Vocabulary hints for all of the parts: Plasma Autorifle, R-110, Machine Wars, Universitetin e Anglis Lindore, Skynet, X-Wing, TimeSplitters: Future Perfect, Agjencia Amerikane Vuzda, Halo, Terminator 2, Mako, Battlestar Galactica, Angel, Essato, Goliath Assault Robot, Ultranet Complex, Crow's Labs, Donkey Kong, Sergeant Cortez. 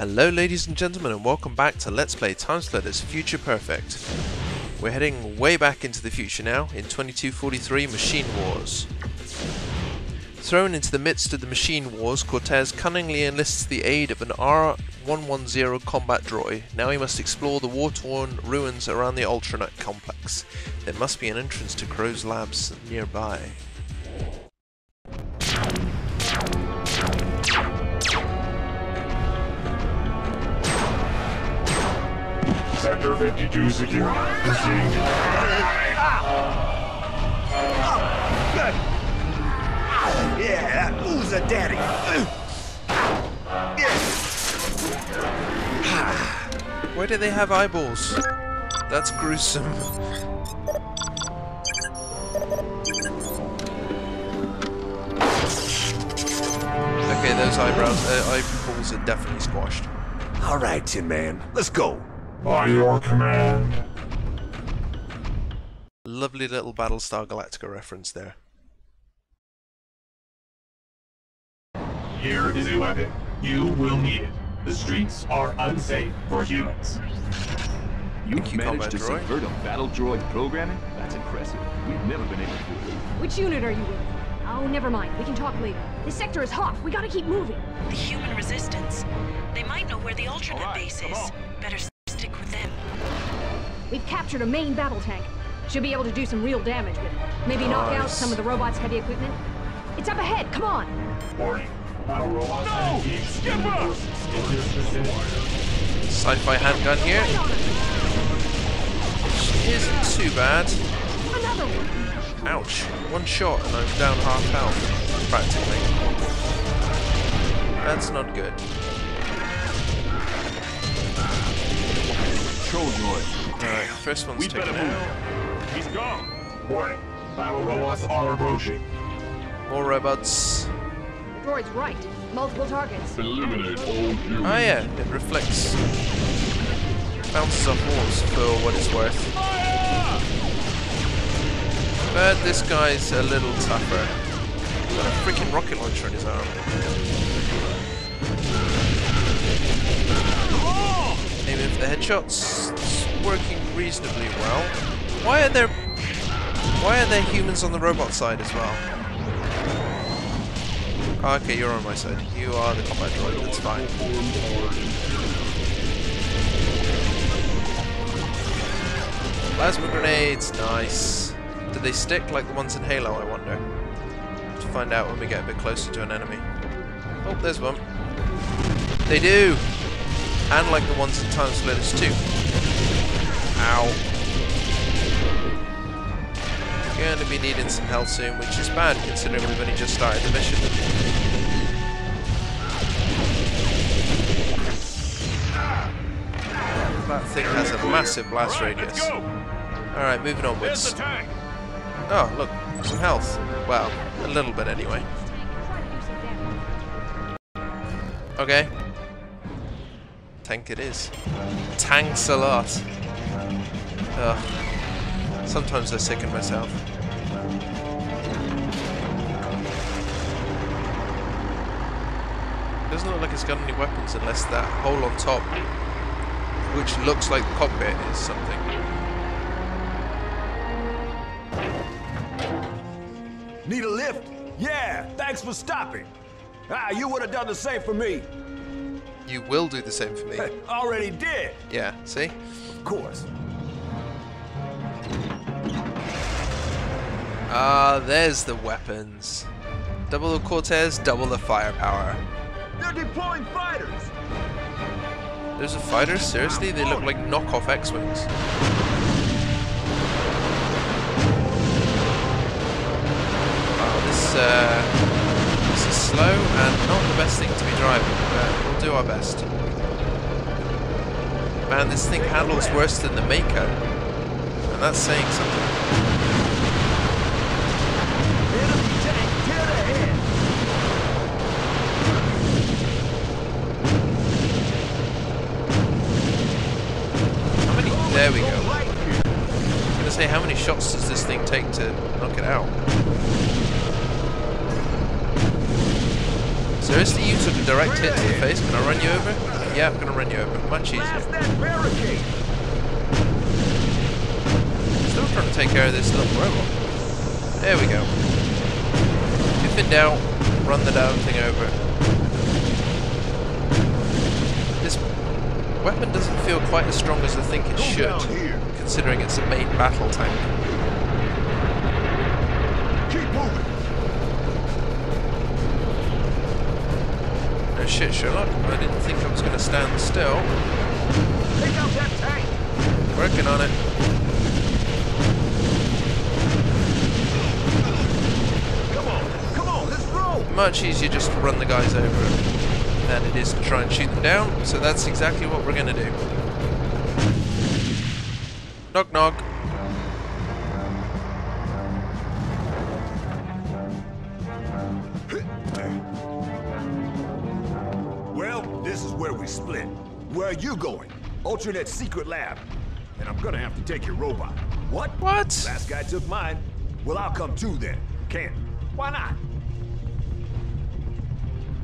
Hello ladies and gentlemen, and welcome back to Let's Play TimeSplitters Future Perfect. We're heading way back into the future now, in 2243 Machine Wars. Thrown into the midst of the Machine Wars, Cortez cunningly enlists the aid of an R-110 combat droid. Now he must explore the war-torn ruins around the Ultranet Complex. There must be an entrance to Crow's Labs nearby. Sector 52 secure. Proceed. Yeah, that ooze a daddy. Where do they have eyeballs? That's gruesome. Okay, those eyeballs are definitely squashed. All right, Tin Man, let's go. By your command. Lovely little Battlestar Galactica reference there. Here is a weapon. You will need it. The streets are unsafe for humans. You've managed to subvert a battle droid programming? That's impressive. We've never been able to do it. Which unit are you with? Oh, never mind. We can talk later. This sector is hot. We gotta keep moving. The human resistance. They might know where the Ultranet base is. Better stick with them. We've captured a main battle tank. Should be able to do some real damage with it. Maybe knock out some of the robot's heavy equipment. It's up ahead, come on! Warning. Our robots skip up! Sci-fi handgun here. Which isn't too bad. Another one. Ouch. One shot and I'm down half health, practically. That's not good. Alright, first one's taken out. He's gone. Warning. Battle robots are approaching. More robots. Droid's right. Multiple targets. Eliminate all humans. Ah yeah, it reflects. Bounces off walls for what it's worth. But this guy's a little tougher. He's got a freaking rocket launcher in his arm. Aiming for the headshots, it's working reasonably well. Why are there humans on the robot side as well? Oh, okay, you're on my side. You are the combat droid. That's fine. Plasma grenades, nice. Do they stick like the ones in Halo? I wonder. Have to find out when we get a bit closer to an enemy. Oh, there's one. They do. And like the ones in TimeSplitters 2. Ow. We're going to be needing some health soon, which is bad considering we've only just started the mission. That thing has a massive blast radius. Alright, moving onwards. Oh, look, some health. Well, a little bit anyway. Okay. Tank it is. Tanks a lot. Ugh. Sometimes I sicken myself. Doesn't look like it's got any weapons unless that hole on top, which looks like the cockpit, is something. Need a lift? Yeah, thanks for stopping. Ah, you would have done the same for me. You will do the same for me. I already did. Yeah, see? Of course. Ah, there's the weapons. Double the Cortez, double the firepower. They're deploying fighters. There's a fighter? Seriously? They look like knockoff X-Wings. Wow, this is slow and not the best thing to be driving, but we'll do our best. Man, this thing handles worse than the Mako, and that's saying something. How many? There we go. I was gonna say, how many shots does this thing take to knock it out? Seriously, you took a direct hit to the face. Can I run you over? Yeah, I'm gonna run you over. Much easier. Still trying to take care of this little robot. There we go. If in doubt, run the damn thing over. This weapon doesn't feel quite as strong as I think it should, considering it's a main battle tank. Keep moving. No shit, Sherlock. I didn't think I was going to stand still. Pick up that tank. Working on it. Come on, come on, let's roll. Much easier just to run the guys over than it is to try and shoot them down. So that's exactly what we're going to do. Knock knock. Split. Where are you going? Ultranet's secret lab. And I'm gonna have to take your robot. What? What? Last guy took mine. Well, I'll come too then. Can't. Why not?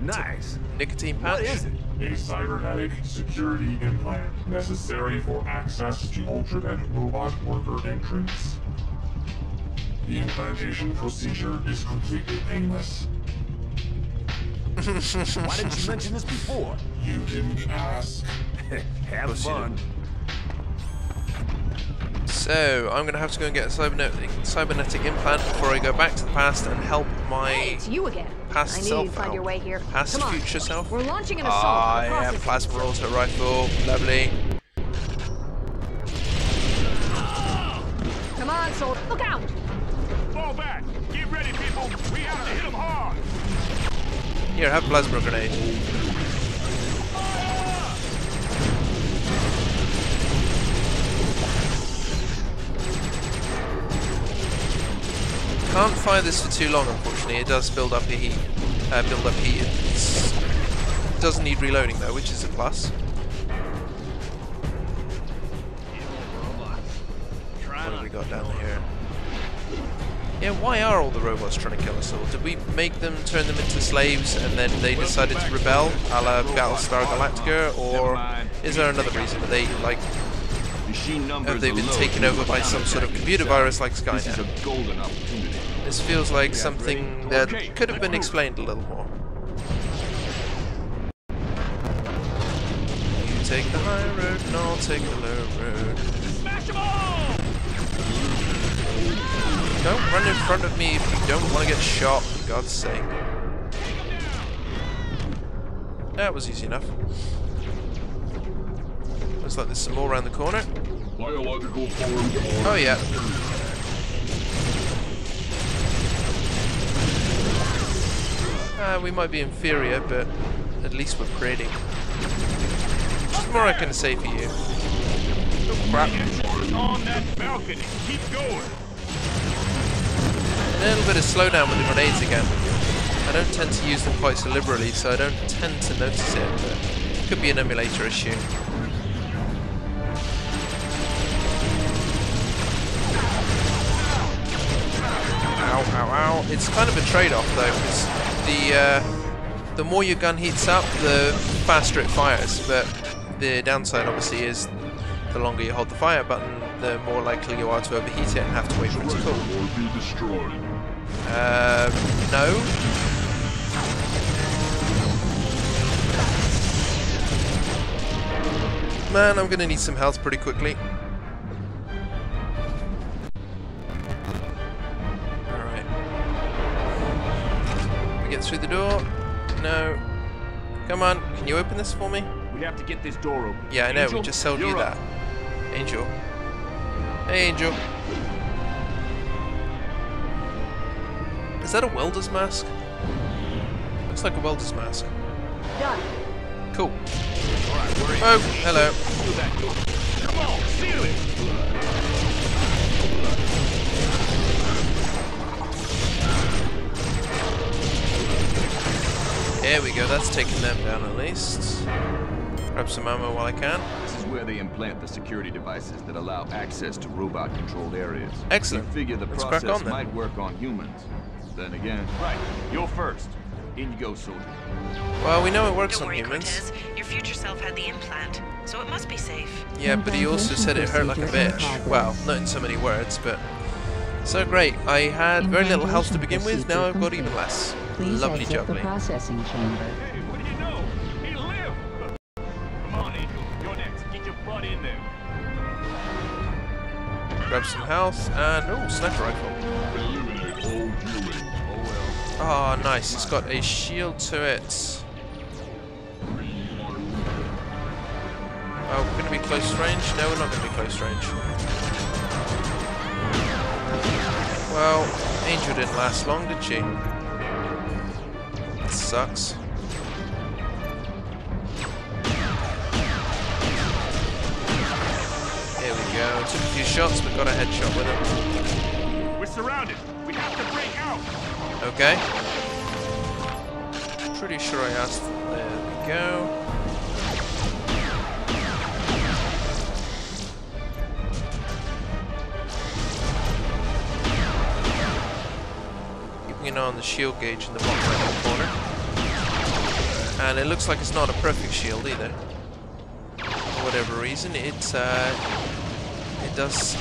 Nice. Nicotine patch? What is it? A cybernetic security implant necessary for access to Ultranet robot worker entrance. The implantation procedure is completely painless. Why didn't you mention this before? You didn't ask. Have fun. So, I'm going to have to go and get a cybernetic implant before I go back to the past and help my past self future self. We're launching an assault. I am Plasma Autorifle. Lovely. Come on, soldier. Look out! Fall back! Get ready, people! We have to hit them hard! Here, have plasma grenade. Can't fire this for too long, unfortunately. It does build up the heat. It doesn't need reloading though, which is a plus. What have we got down here? Yeah, why are all the robots trying to kill us all? Did we make them, turn them into slaves, and then they decided to rebel, a la Battlestar Galactica, or is there another reason? Are they, like, have they been taken over by some sort of computer virus like Skynet? This feels like something that could have been explained a little more. You take the high road, and I'll take the low road. Smash them all! Don't run in front of me if you don't want to get shot, for God's sake. That was easy enough. Looks like there's some more around the corner. Oh yeah. We might be inferior, but at least we're pretty. What more I can say for you? Oh, crap. On that balcony. Keep going. A little bit of slowdown with the grenades again. I don't tend to use them quite so liberally, so I don't tend to notice it, but it could be an emulator issue. Ow, ow, ow. It's kind of a trade-off though, because the more your gun heats up, the faster it fires, but the downside obviously is the longer you hold the fire button, the more likely you are to overheat it and have to wait for it to cool. No. Man, I'm gonna need some health pretty quickly. Alright. We get through the door? No. Come on, can you open this for me? We have to get this door open. Yeah, I know, Angel, we just sold you that. Up. Angel. Hey, Angel. Is that a welder's mask? Looks like a welder's mask. Done. Cool. All right, oh, hello. Come on, seal it. There we go. That's taking them down at least. Grab some ammo while I can. Where they implant the security devices that allow access to robot-controlled areas. Excellent. You figure the process might work on humans. Then again, right. You're first. In you go, soldier. Well, we know it works on humans. Don't worry, Cortez. Your future self had the implant, so it must be safe. Yeah, but he also said it hurt like a bitch. Well, not in so many words, but... So great, I had very little health to begin with, now I've got even less. Lovely jubbly. Hey, what do you know? He lived! Come on, Angel, you're next. Get your butt in there. Grab some health, and... Oh, sniper rifle. Oh, nice. It's got a shield to it. Oh, we're going to be close range? No, we're not going to be close range. Well, Angel didn't last long, did she? That sucks. Here we go. Took a few shots, but got a headshot with it. We're surrounded. We have to break out. Okay. Pretty sure I asked. There we go. On the shield gauge in the bottom right corner, and it looks like it's not a perfect shield either. For whatever reason, it does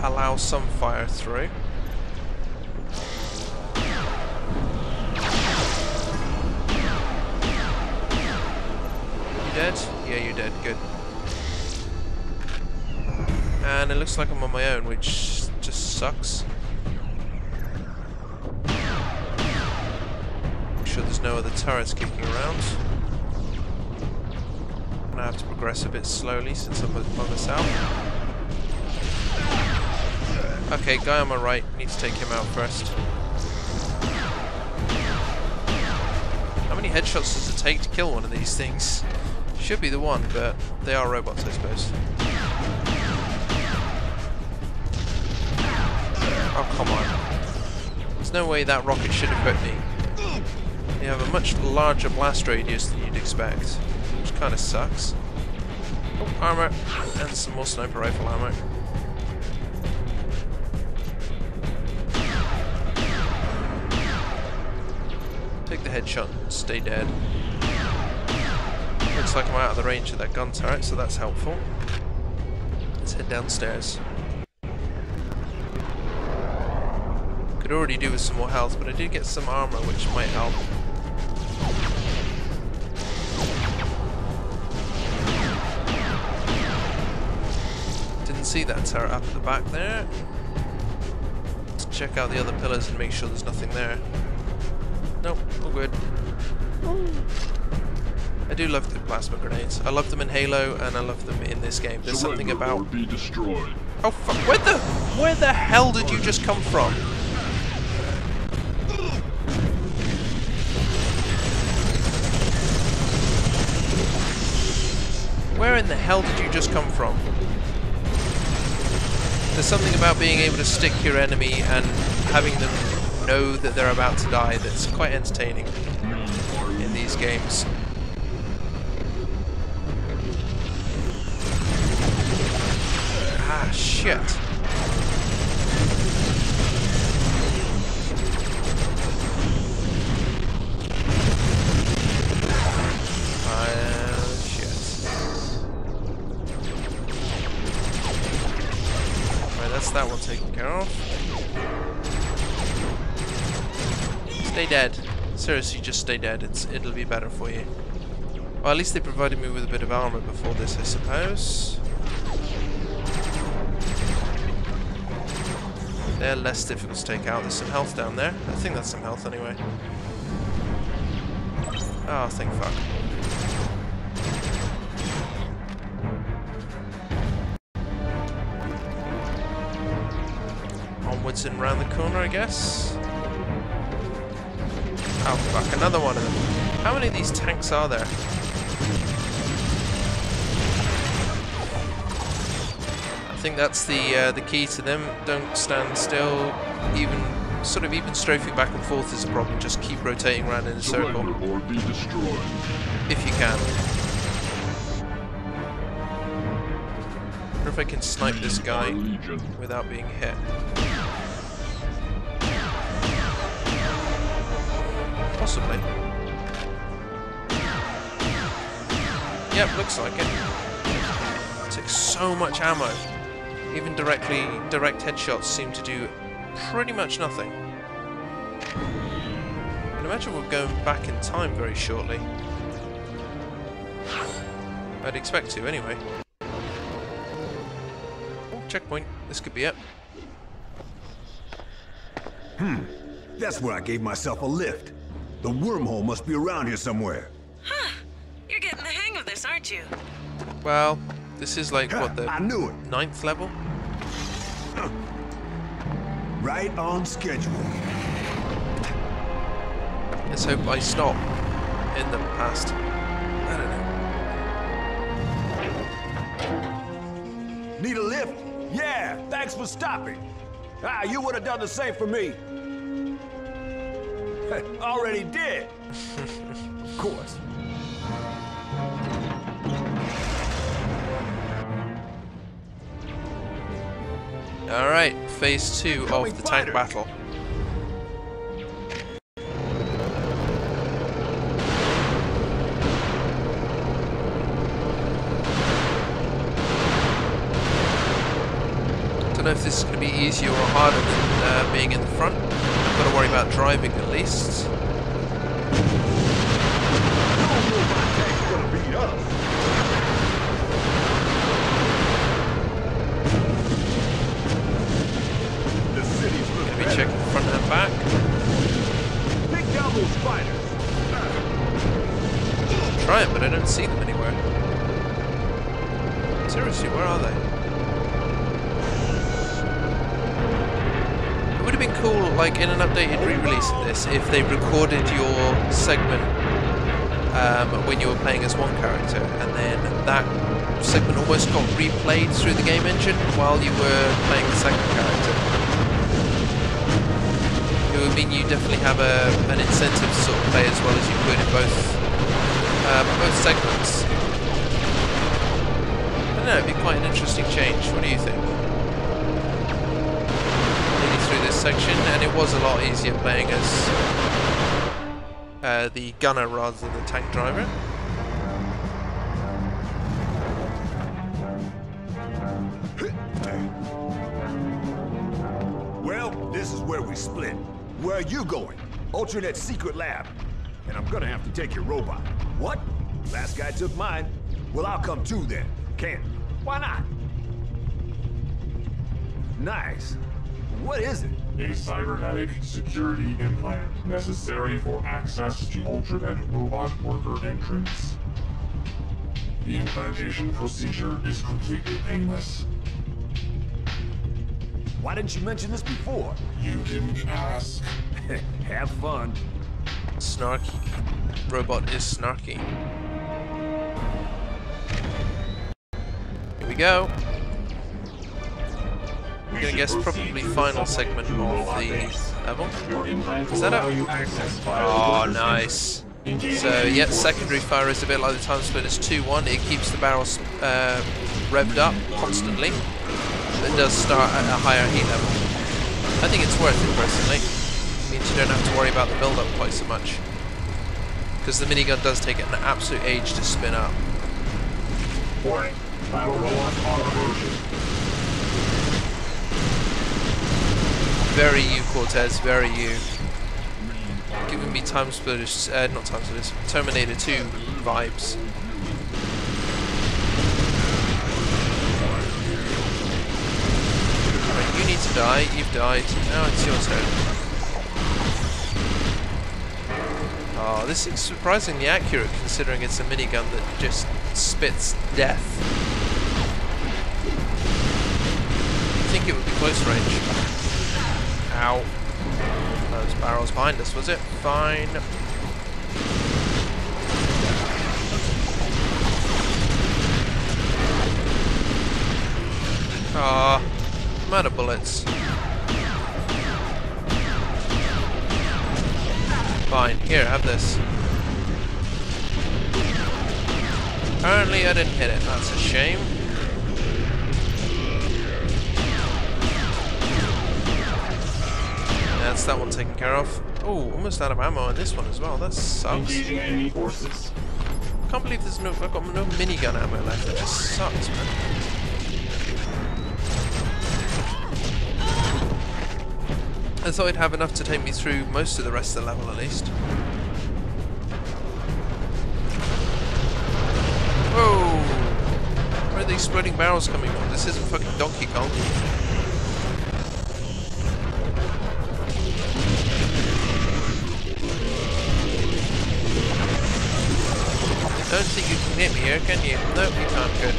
allow some fire through. You dead? Yeah, you're dead. Good. And it looks like I'm on my own, which just sucks. There's no other turrets kicking around. And I have to progress a bit slowly since I'm by myself. Okay, guy on my right, need to take him out first. How many headshots does it take to kill one of these things? Should be the one, but they are robots, I suppose. Oh, come on. There's no way that rocket should have hurt me. You have a much larger blast radius than you'd expect, which kind of sucks. Oh, armor, and some more sniper rifle armor. Take the headshot and stay dead. Looks like I'm out of the range of that gun turret, so that's helpful. Let's head downstairs. Could already do with some more health, but I did get some armor, which might help. See that turret up at the back there. Let's check out the other pillars and make sure there's nothing there. Nope, all good. I do love the plasma grenades. I love them in Halo and I love them in this game. There's something about... Be destroyed. Oh fuck, where the hell did you just come from? Where in the hell did you just come from? There's something about being able to stick your enemy and having them know that they're about to die that's quite entertaining in these games. Ah, shit. That one taken care of. Stay dead. Seriously, just stay dead. It'll be better for you. Well, at least they provided me with a bit of armor before this, I suppose. They're less difficult to take out. There's some health down there. I think that's some health anyway. Oh, thank fuck. In round the corner, I guess. Oh fuck, another one of them. How many of these tanks are there? I think that's the key to them. Don't stand still. Even strafing back and forth is a problem. Just keep rotating around in a circle. Or be destroyed. If you can. I wonder if I can snipe this guy without being hit. Possibly. Yep, looks like it. It takes so much ammo. Even direct headshots seem to do pretty much nothing. I can imagine we're going back in time very shortly. I'd expect to, anyway. Oh, checkpoint. This could be it. That's where I gave myself a lift. The wormhole must be around here somewhere. Huh. You're getting the hang of this, aren't you? Well, this is like, what, the 9th level? Right on schedule. Let's hope I stop in the past. I don't know. Need a lift? Yeah, thanks for stopping. Ah, you would have done the same for me. Already did. Of course. All right, phase 2 of the tank battle. I don't know if this is going to be easier or harder than being in the front. I've got to worry about driving at least. Let me check the front and back. Take down those spiders. I'm trying, but I don't see them anywhere. Seriously, where are they? Cool, like in an updated re-release of this, if they recorded your segment when you were playing as one character, and then that segment almost got replayed through the game engine while you were playing the second character. It would mean you definitely have an incentive to sort of play as well as you could in both segments. I don't know, it'd be quite an interesting change. What do you think? This section, and it was a lot easier playing as the gunner rather than the tank driver. Well, this is where we split. Where are you going? Ultranet's secret lab. And I'm gonna have to take your robot. What? Last guy took mine. Well, I'll come too then. Can't. Why not? Nice. What is it? A cybernetic security implant necessary for access to Ultranet robot worker entrance. The implantation procedure is completely painless. Why didn't you mention this before? You didn't ask. Have fun. Snarky. Robot is snarky. Here we go. I'm going to guess probably final segment of the level. Is that up? Oh, nice. So, yeah, secondary fire is a bit like the TimeSplitters 2-1. It keeps the barrels revved up constantly. But it does start at a higher heat level. I think it's worth it, personally. It means you don't have to worry about the build-up quite so much. Because the minigun does take an absolute age to spin up. Warning. Battle robots are approaching. Very you, Cortez, very you. Giving me TimeSplitters, not TimeSplitters, Terminator 2 vibes. Right, you need to die, you've died, now it's your turn. Oh, this is surprisingly accurate considering it's a minigun that just spits death. I think it would be close range. Ow. Those barrels behind us, was it? Fine. Ah, I'm out of bullets. Fine, here, have this. Apparently I didn't hit it, that's a shame. That's that one taken care of. Oh, almost out of ammo on this one as well. That sucks. Engaging enemy forces. Can't believe there's no. I've got no minigun ammo left. That just sucks, man. I thought I'd have enough to take me through most of the rest of the level, at least. Whoa! Where are the exploding barrels coming from? This isn't fucking Donkey Kong. I don't think you can hit me here, can you? Nope, you can't. Good.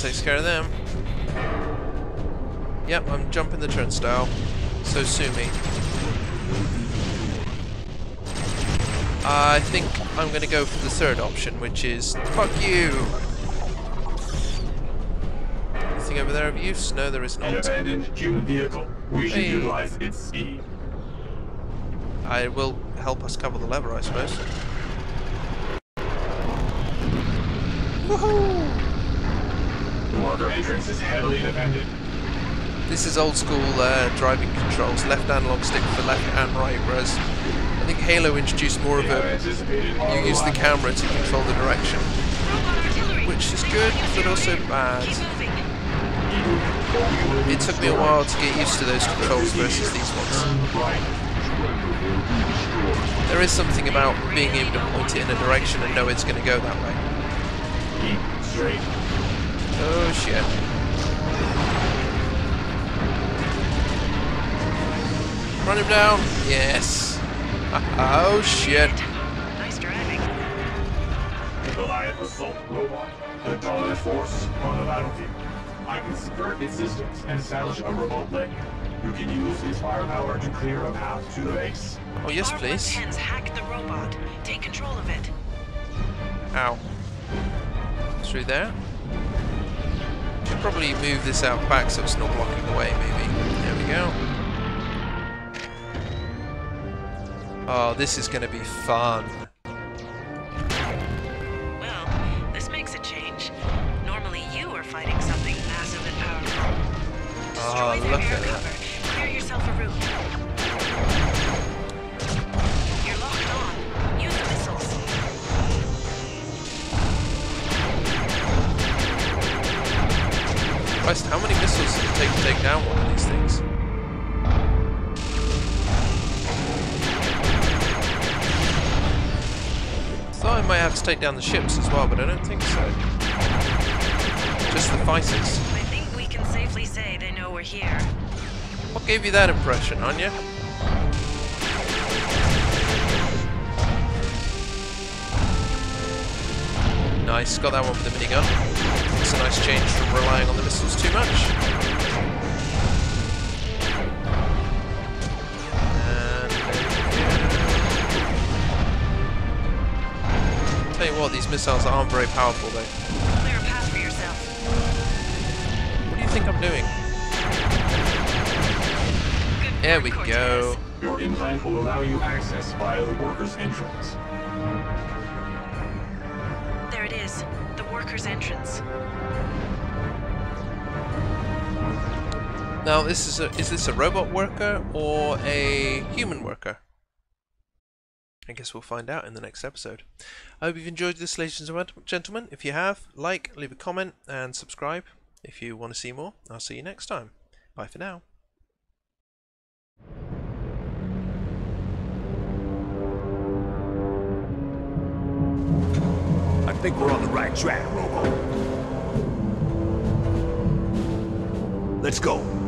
Takes care of them. Yep, I'm jumping the turnstile. So sue me. I think I'm gonna go for the third option, which is fuck you. Anything over there of use? No, there is not. An abandoned human vehicle. We should utilize its speed. I will help us cover the lever, I suppose. Woohoo! Water entrance is heavily defended. This is old school driving controls, left analog stick for left and right, whereas I think Halo introduced more of a, you use the camera to control the direction, which is good, but also bad. It took me a while to get used to those controls versus these ones. There is something about being able to point it in a direction and know it's going to go that way. Keep straight. Oh shit. Run him down. Yes. Oh shit. Nice driving. The Goliath Assault Robot, the dominant force on the battlefield. I can subvert its systems and establish a remote link. You can use its firepower to clear a path to the base. Oh yes, please. R-110s hack the robot. Take control of it. Ow. Through there. Probably move this out back so it's not blocking the way, maybe. There we go. Oh, this is going to be fun. Well, this makes a change. Normally you are fighting something massive and powerful. Destroy look at that. Clear yourself a route. You're locked on. Use the missiles. How many missiles does it take to take down one of these things? Thought I might have to take down the ships as well, but I don't think so. Just the fighters. I think we can safely say they know we're here. What gave you that impression, Anya? Nice, got that one with the minigun. It's a nice change from relying on the missiles too much. And tell you what, these missiles aren't very powerful though. Clear a path for yourself. What do you think I'm doing? Good there we Cortez. Go. Your implant will allow you access via the worker's entrance. Entrance. Now, this is this a robot worker or a human worker? I guess we'll find out in the next episode. I hope you've enjoyed this, ladies and gentlemen. If you have, like, leave a comment, and subscribe if you want to see more. I'll see you next time. Bye for now. I think we're on the right track, Robo. Let's go.